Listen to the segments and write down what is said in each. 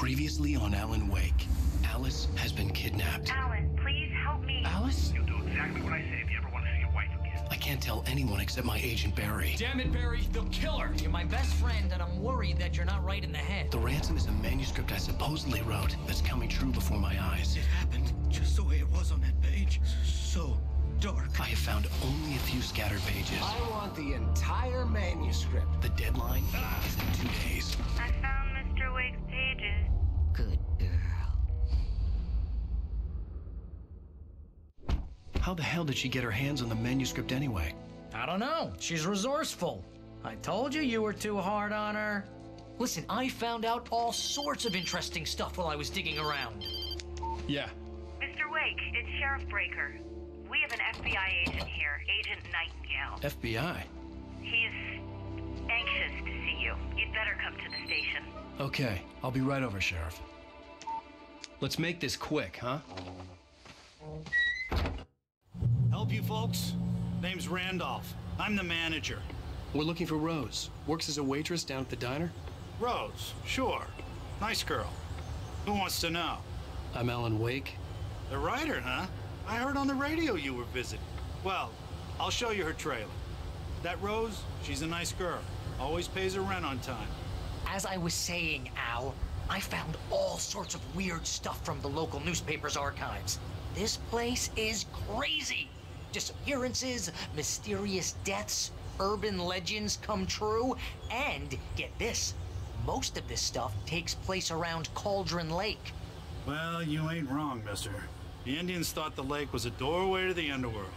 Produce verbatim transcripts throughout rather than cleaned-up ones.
Previously on Alan Wake, Alice has been kidnapped. Alan, please help me. Alice? You'll do exactly what I say if you ever want to see your wife again. I can't tell anyone except my agent, Barry. Damn it, Barry. They'll kill her. You're my best friend, and I'm worried that you're not right in the head. The ransom is a manuscript I supposedly wrote that's coming true before my eyes. It happened just the way it was on that page. So dark. I have found only a few scattered pages. I want the entire manuscript. The deadline ah. is in two days. I found Mister Wake's pages. Good girl. How the hell did she get her hands on the manuscript anyway? I don't know. She's resourceful. I told you you were too hard on her. Listen, I found out all sorts of interesting stuff while I was digging around. Yeah. Mister Wake, it's Sheriff Breaker. We have an F B I agent here, Agent Nightingale. F B I? He's anxious to see you. You'd better come to the station. Okay, I'll be right over, Sheriff. Let's make this quick, huh? Help you folks? Name's Randolph. I'm the manager. We're looking for Rose. Works as a waitress down at the diner? Rose, sure. Nice girl. Who wants to know? I'm Alan Wake. The writer, huh? I heard on the radio you were visiting. Well, I'll show you her trailer. That Rose, she's a nice girl. Always pays her rent on time. As I was saying, Al, I found all sorts of weird stuff from the local newspaper's archives. This place is crazy. Disappearances, mysterious deaths, urban legends come true, and get this, most of this stuff takes place around Cauldron Lake. Well, you ain't wrong, mister. The Indians thought the lake was a doorway to the underworld.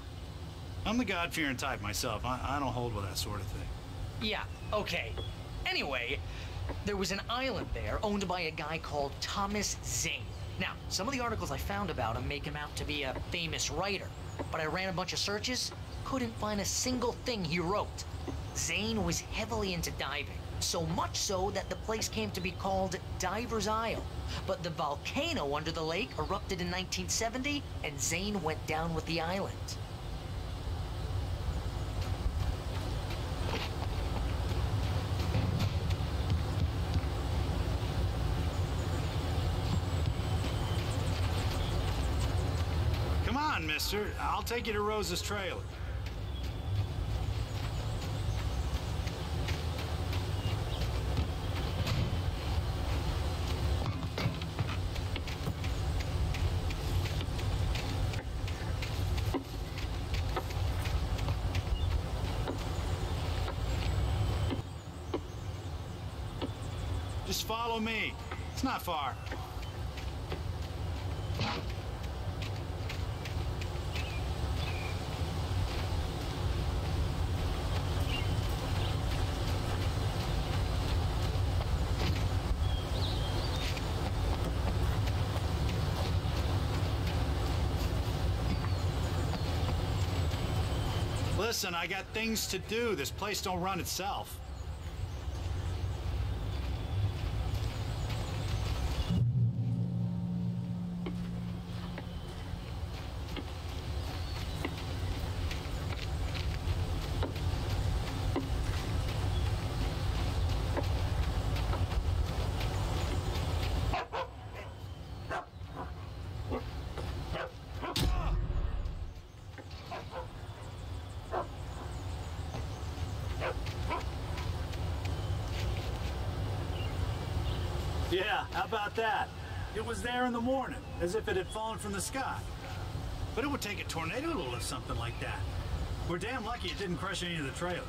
I'm the God-fearing type myself. I, I don't hold with that sort of thing. Yeah, okay. Anyway, there was an island there owned by a guy called Thomas Zane. Now, some of the articles I found about him make him out to be a famous writer, but I ran a bunch of searches, couldn't find a single thing he wrote. Zane was heavily into diving, so much so that the place came to be called Diver's Isle. But the volcano under the lake erupted in nineteen seventy, and Zane went down with the island. Come on, mister. I'll take you to Rose's trailer. Follow me. It's not far. Listen, I got things to do. This place don't run itself. Yeah, how about that? It was there in the morning, as if it had fallen from the sky. But it would take a tornado to lift something like that. We're damn lucky it didn't crush any of the trailers.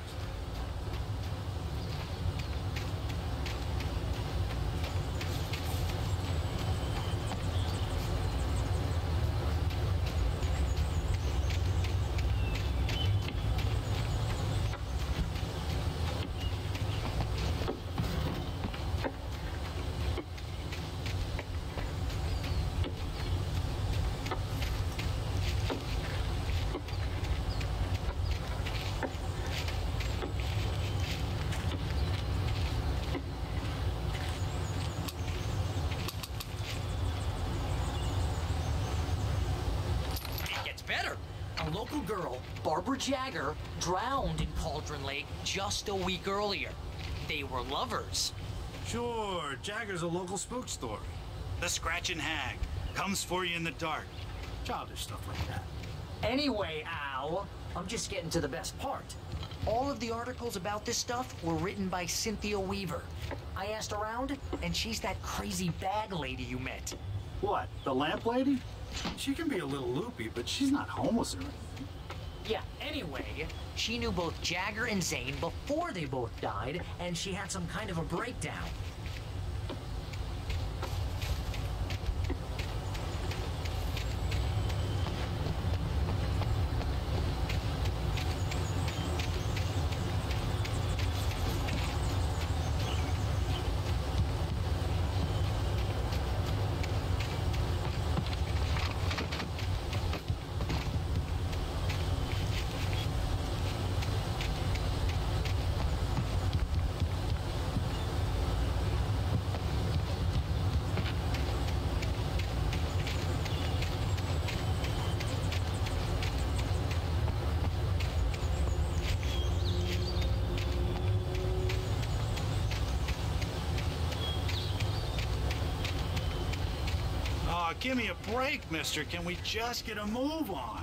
Local girl, Barbara Jagger, drowned in Cauldron Lake just a week earlier. They were lovers. Sure, Jagger's a local spook story. The scratch and hag comes for you in the dark. Childish stuff like that. Anyway, Al, I'm just getting to the best part. All of the articles about this stuff were written by Cynthia Weaver. I asked around, and she's that crazy bag lady you met. What, the lamp lady? She can be a little loopy, but she's not homeless or anything. Yeah, anyway, she knew both Jagger and Zane before they both died, and she had some kind of a breakdown. Give me a break, mister. Can we just get a move on?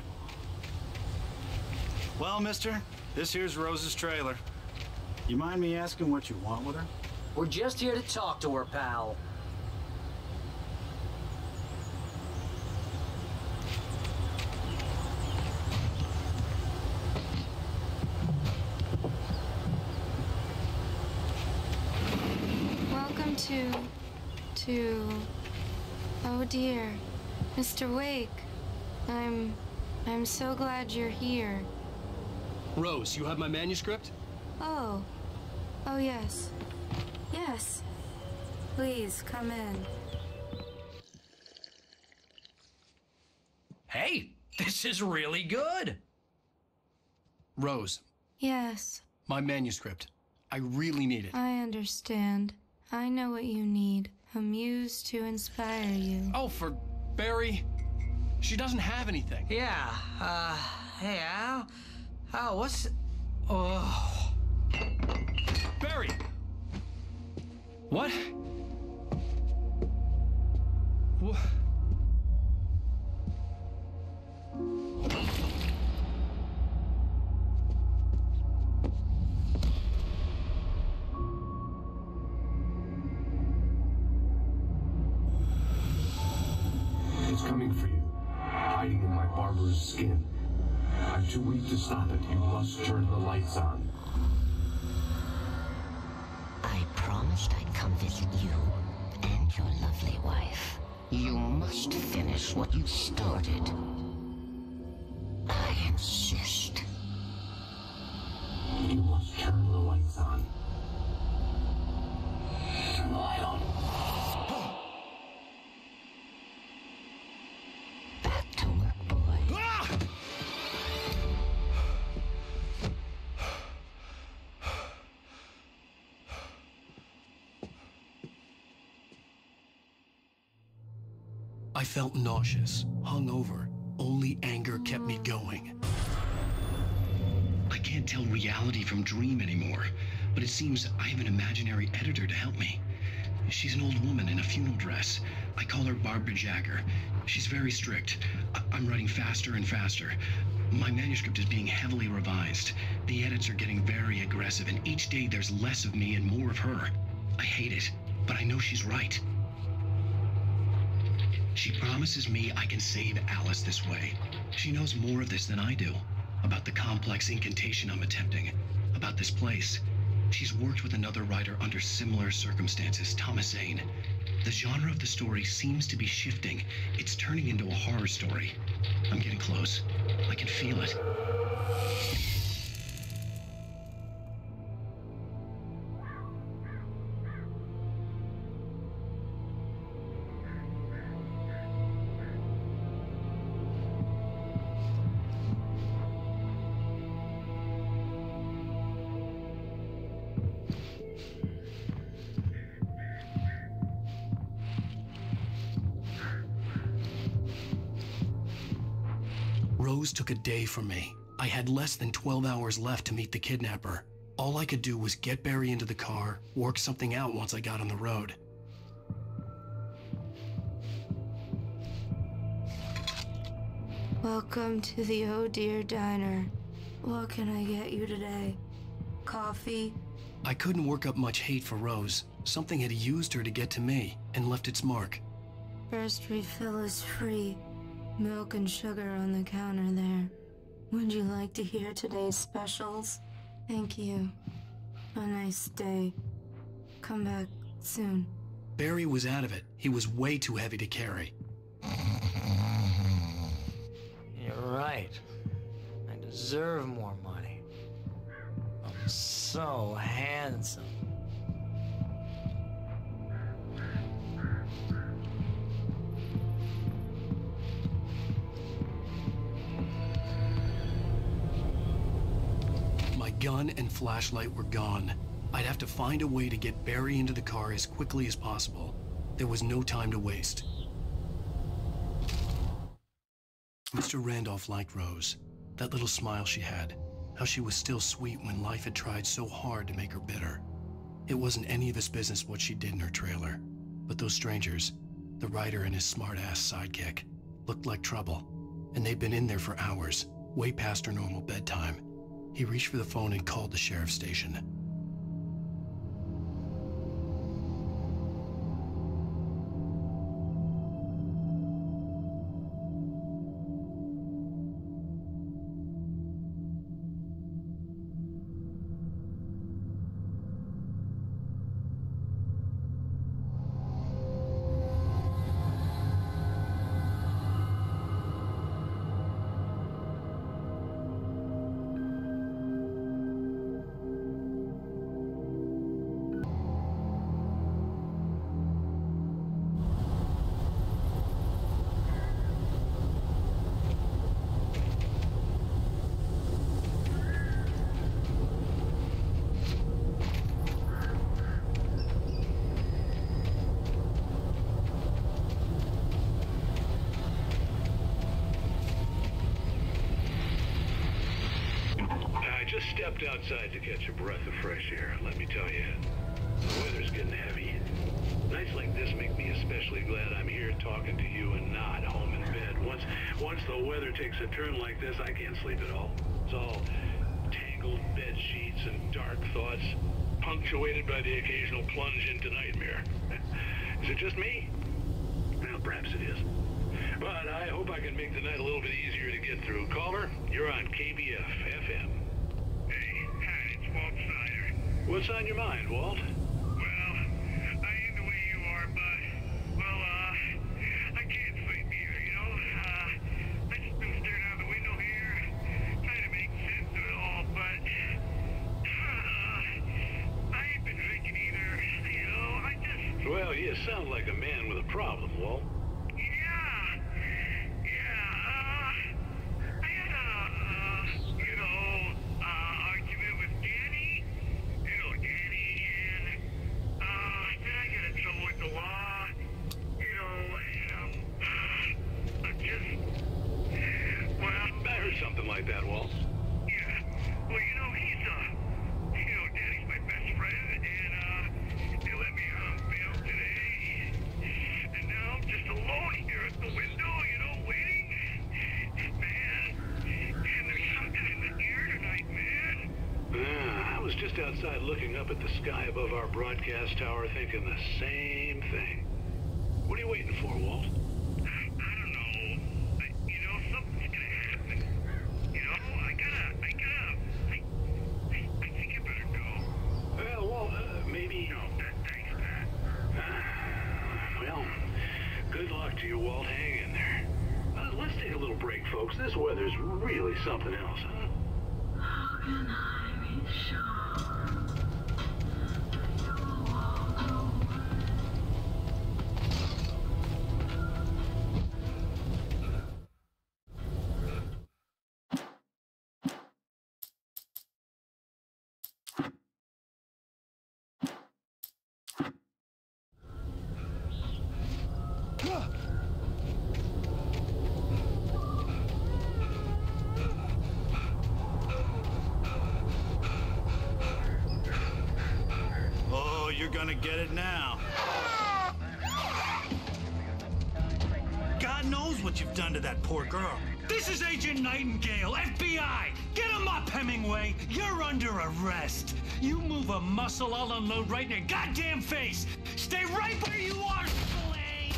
Well, mister, this here's Rose's trailer. You mind me asking what you want with her? We're just here to talk to her, pal. Welcome to... to... Oh dear, Mister Wake, I'm... I'm so glad you're here. Rose, you have my manuscript? Oh. Oh yes. Yes. Please, come in. Hey, this is really good! Rose. Yes? My manuscript. I really need it. I understand. I know what you need. A muse to inspire you. Oh, for Barry? She doesn't have anything. Yeah, uh, hey, Al. Al, what's... Oh... Barry! What? What? Skin. I'm too weak to stop it. You must turn the lights on. I promised I'd come visit you and your lovely wife. You must finish what you started. I insist. You must turn the lights on. Turn the light on. I felt nauseous, hungover. Only anger kept me going. I can't tell reality from dream anymore, but it seems I have an imaginary editor to help me. She's an old woman in a funeral dress. I call her Barbara Jagger. She's very strict. I I'm writing faster and faster. My manuscript is being heavily revised. The edits are getting very aggressive, and each day there's less of me and more of her. I hate it, but I know she's right. She promises me I can save Alice this way. She knows more of this than I do, about the complex incantation I'm attempting, about this place. She's worked with another writer under similar circumstances, Thomas Zane. The genre of the story seems to be shifting. It's turning into a horror story. I'm getting close. I can feel it. Rose took a day from me. I had less than twelve hours left to meet the kidnapper. All I could do was get Barry into the car, work something out once I got on the road. Welcome to the Oh Dear Diner. What can I get you today? Coffee? I couldn't work up much hate for Rose. Something had used her to get to me, and left its mark. First refill is free. Milk and sugar on the counter there. Would you like to hear today's specials? Thank you. A nice day. Come back soon. Barry was out of it. He was way too heavy to carry. You're right. I deserve more money. I'm so handsome. Gun and flashlight were gone. I'd have to find a way to get Barry into the car as quickly as possible. There was no time to waste. Mister Randolph liked Rose. That little smile she had. How she was still sweet when life had tried so hard to make her bitter. It wasn't any of his business what she did in her trailer. But those strangers, the writer and his smart-ass sidekick, looked like trouble. And they'd been in there for hours, way past her normal bedtime. He reached for the phone and called the sheriff's station. Outside to catch a breath of fresh air, let me tell you. The weather's getting heavy. Nights like this make me especially glad I'm here talking to you and not home in bed. Once once the weather takes a turn like this, I can't sleep at all. It's all tangled bed sheets and dark thoughts, punctuated by the occasional plunge into nightmare. Is it just me? Well, perhaps it is. But I hope I can make the night a little bit easier to get through. Caller, you're on K B F F M. What's on your mind, Walt? Well, I ain't the way you are, but, well, uh, I can't sleep either, you know? Uh, I just been staring out the window here, trying to make sense of it all, but, uh, I ain't been drinking either, you know? I just... Well, you sound like a man with a problem, Walt. Looking up at the sky above our broadcast tower, thinking the same thing. What are you waiting for, Walt? gonna get it now. God knows what you've done to that poor girl. This is Agent Nightingale, F B I! Get him up, Hemingway! You're under arrest! You move a muscle, I'll unload right in your goddamn face! Stay right where you are, slave!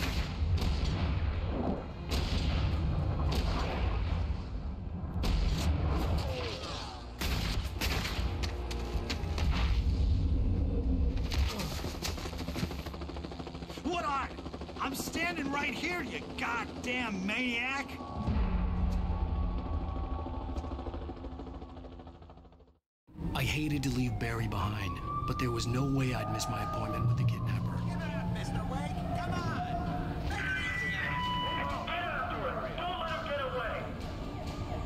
What are you? I'm standing right here, you goddamn maniac! I hated to leave Barry behind, but there was no way I'd miss my appointment with the kidnapper. Give it up, Mister Wake! Come on! Get up, do it! Don't let him get away!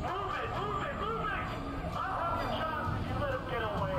Move it! Move it! Move it! I'll have your job if you let him get away!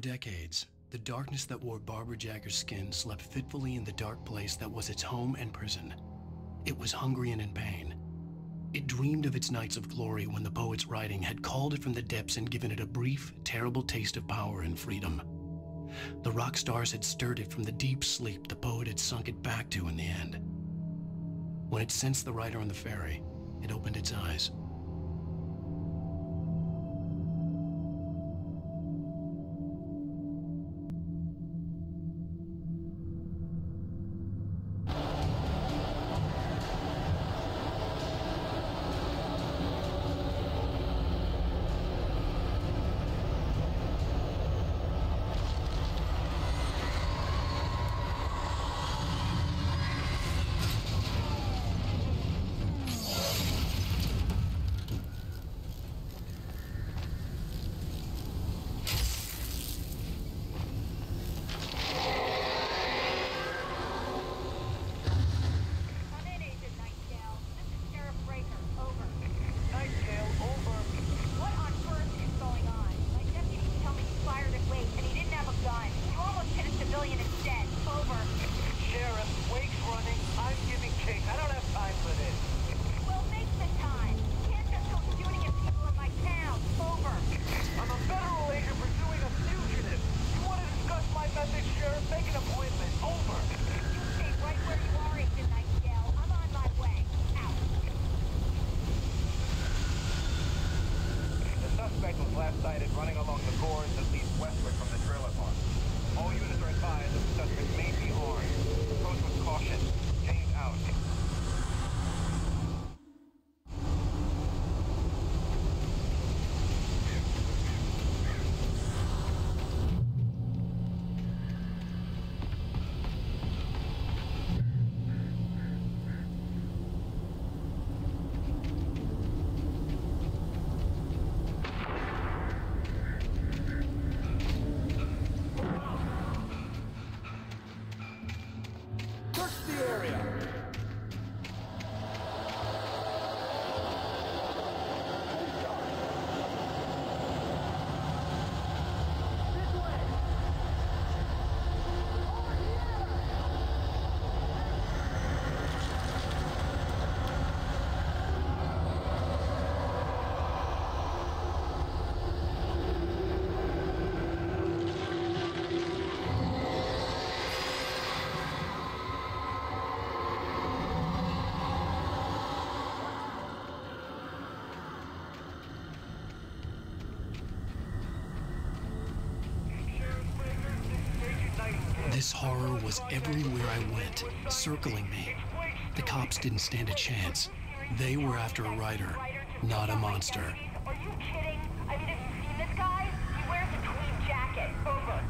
Decades, the darkness that wore Barbara Jagger's skin slept fitfully in the dark place that was its home and prison. It was hungry and in pain. It dreamed of its nights of glory when the poet's writing had called it from the depths and given it a brief, terrible taste of power and freedom. The rock stars had stirred it from the deep sleep the poet had sunk it back to in the end. When it sensed the rider on the ferry, it opened its eyes. This horror was everywhere I went, circling me. The cops didn't stand a chance. They were after a writer, not a monster. Are you kidding? I mean, this, this guy, he wears a tweed jacket. Over.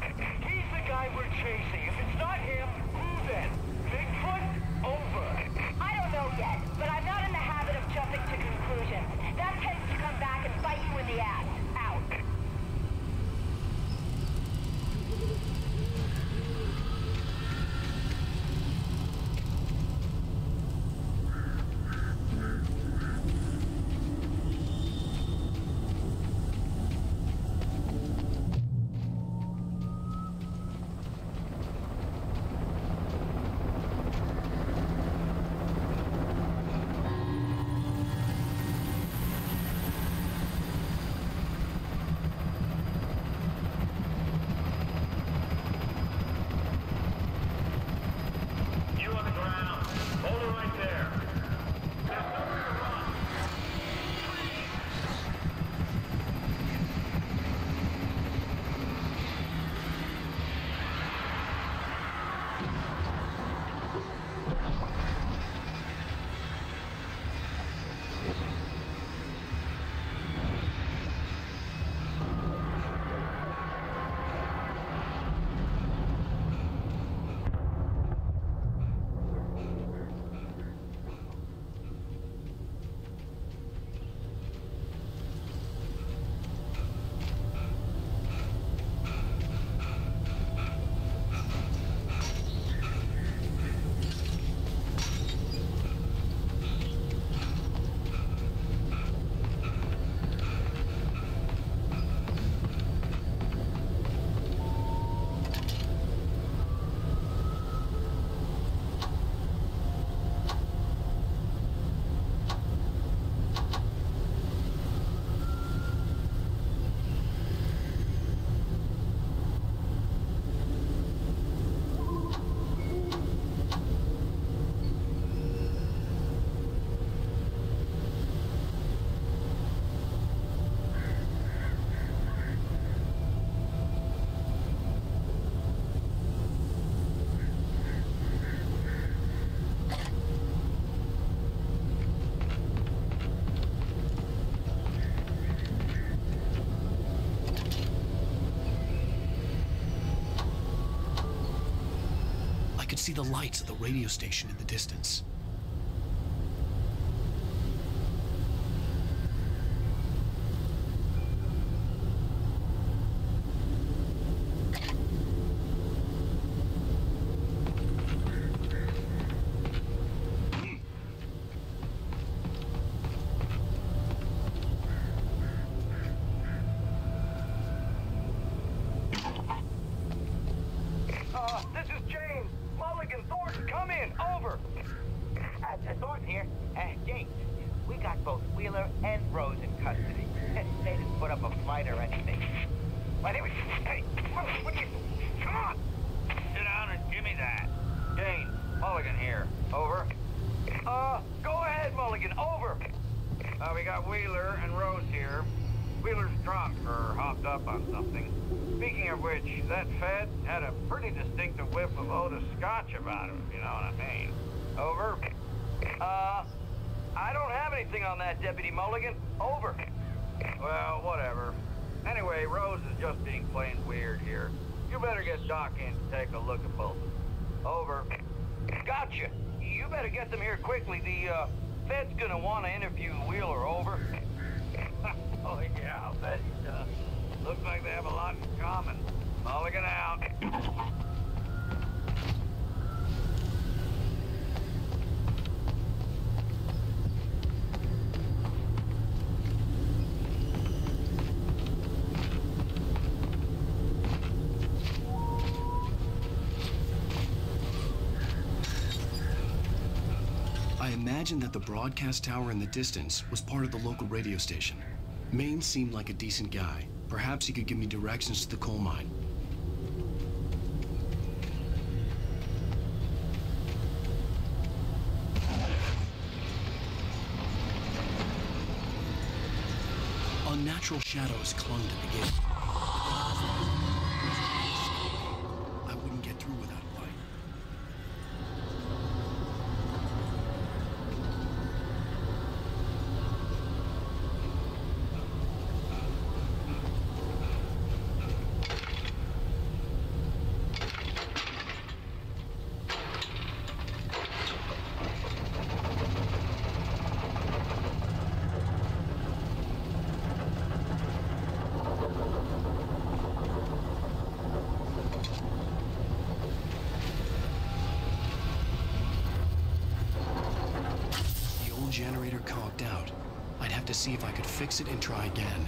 He's the guy we're chasing. If it's not him, who then? Bigfoot? Over. I don't know yet, but I'm not in the habit of jumping to conclusions. That tends to come back and bite you in the ass. Out. See the lights of the radio station in the distance. Imagine that the broadcast tower in the distance was part of the local radio station. Maine seemed like a decent guy. Perhaps he could give me directions to the coal mine. Unnatural shadows clung to the gate. I wouldn't get through without it. generator cogged out. I'd have to see if I could fix it and try again.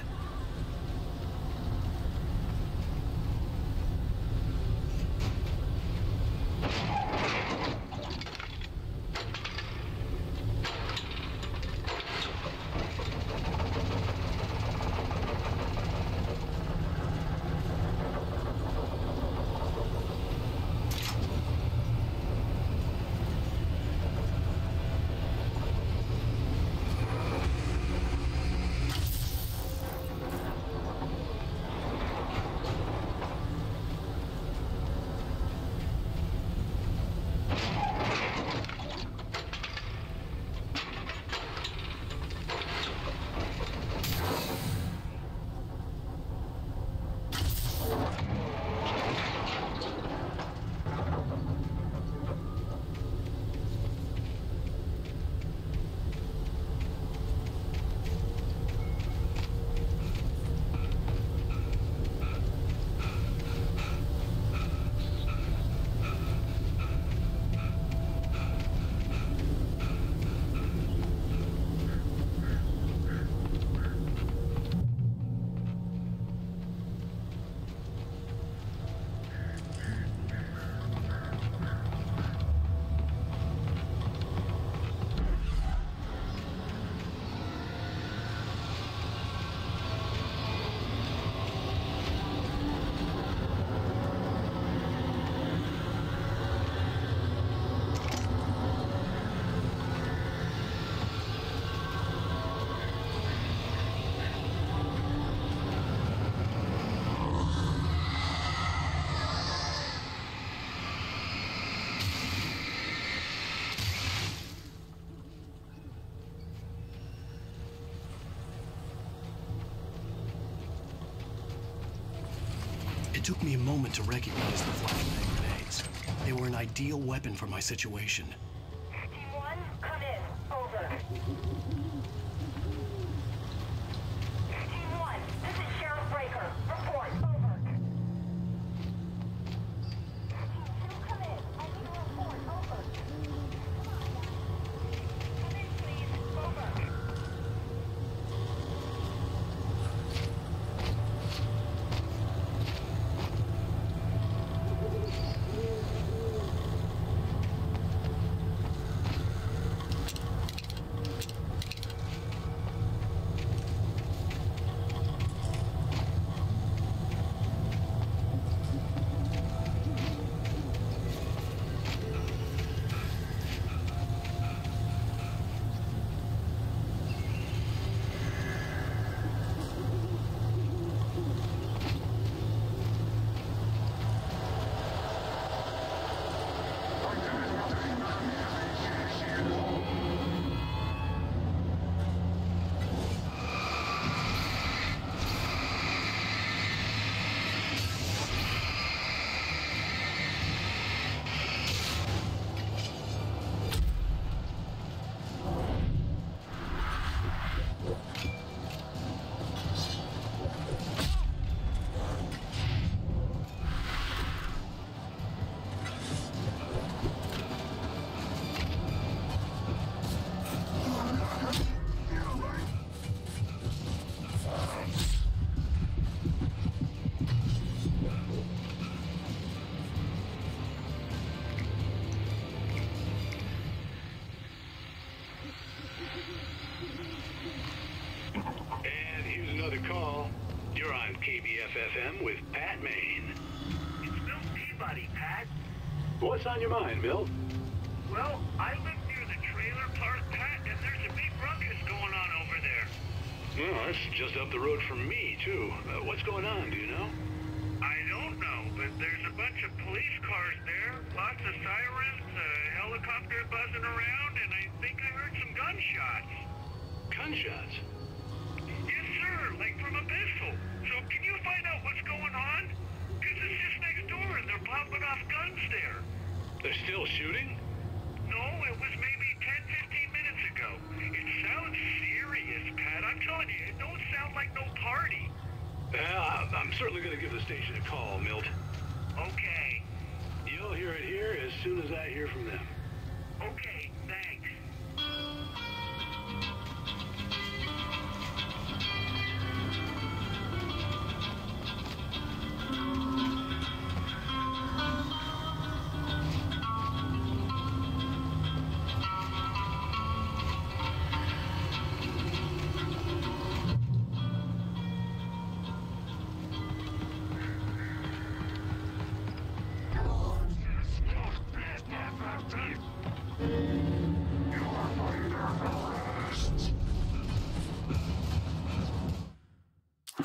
It took me a moment to recognize the flashbang grenades. They were an ideal weapon for my situation. Team one, come in. Over. Team one, this is Sheriff Breaker. Report. Over. Team two, come in. I need a report. Over. Come in, please. Over. F M with Pat Maine. It's Bill Peabody, Pat. What's on your mind, Bill? Well, I live near the trailer park, Pat, and there's a big ruckus going on over there. Well, that's just up the road from me, too. Uh, what's going on, do you know? I don't know, but there's a bunch of police cars there, lots of sirens, a helicopter buzzing around, and I think I heard some gunshots. Gunshots? Yes, sir, like from a pistol. So can you find out what's going on? Because it's just next door and they're popping off guns there. They're still shooting? No, it was maybe ten, fifteen minutes ago. It sounds serious, Pat. I'm telling you, it don't sound like no party. Well, I'm certainly going to give the station a call, Milt. Okay. You'll hear it here as soon as I hear from them. Okay, thanks.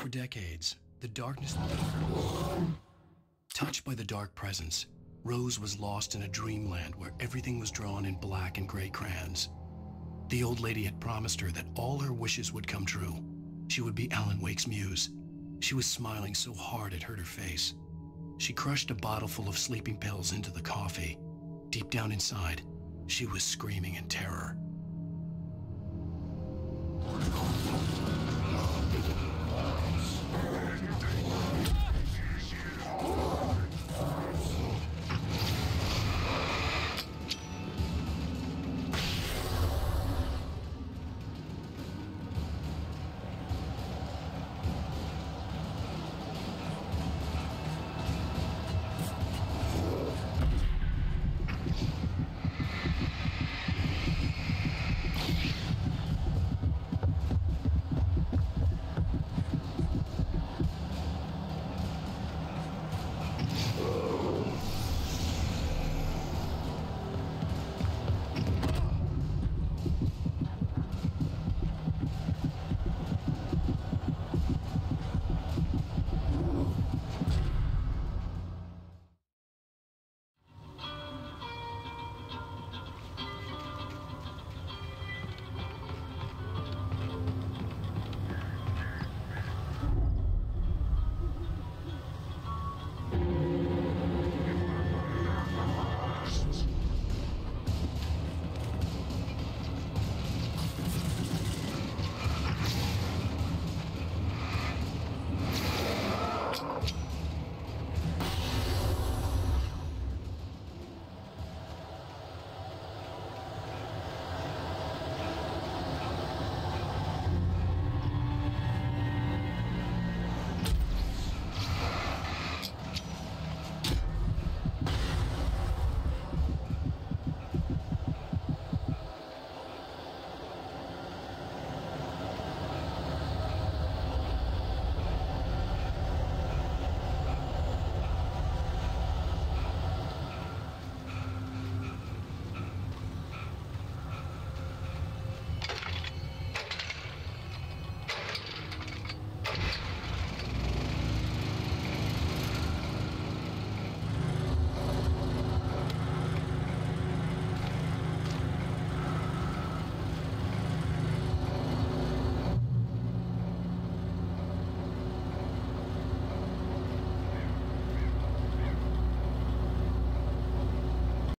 For decades, the darkness... Touched by the dark presence, Rose was lost in a dreamland where everything was drawn in black and gray crayons. The old lady had promised her that all her wishes would come true. She would be Alan Wake's muse. She was smiling so hard it hurt her face. She crushed a bottle full of sleeping pills into the coffee. Deep down inside, she was screaming in terror.